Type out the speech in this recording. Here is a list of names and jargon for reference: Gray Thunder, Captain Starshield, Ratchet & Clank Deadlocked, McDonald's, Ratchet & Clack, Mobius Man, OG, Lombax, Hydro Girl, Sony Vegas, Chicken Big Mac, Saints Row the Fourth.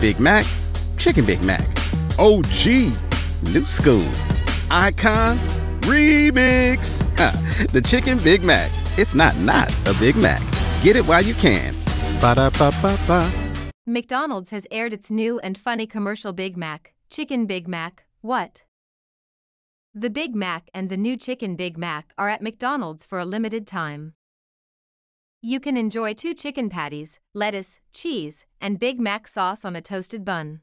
Big Mac, Chicken Big Mac, OG, New School, Icon, Remix. The Chicken Big Mac, it's not a Big Mac. Get it while you can. Ba-da-ba-ba-ba. McDonald's has aired its new and funny commercial Big Mac, Chicken Big Mac, what? The Big Mac and the new Chicken Big Mac are at McDonald's for a limited time. You can enjoy two chicken patties, lettuce, cheese, and Big Mac sauce on a toasted bun.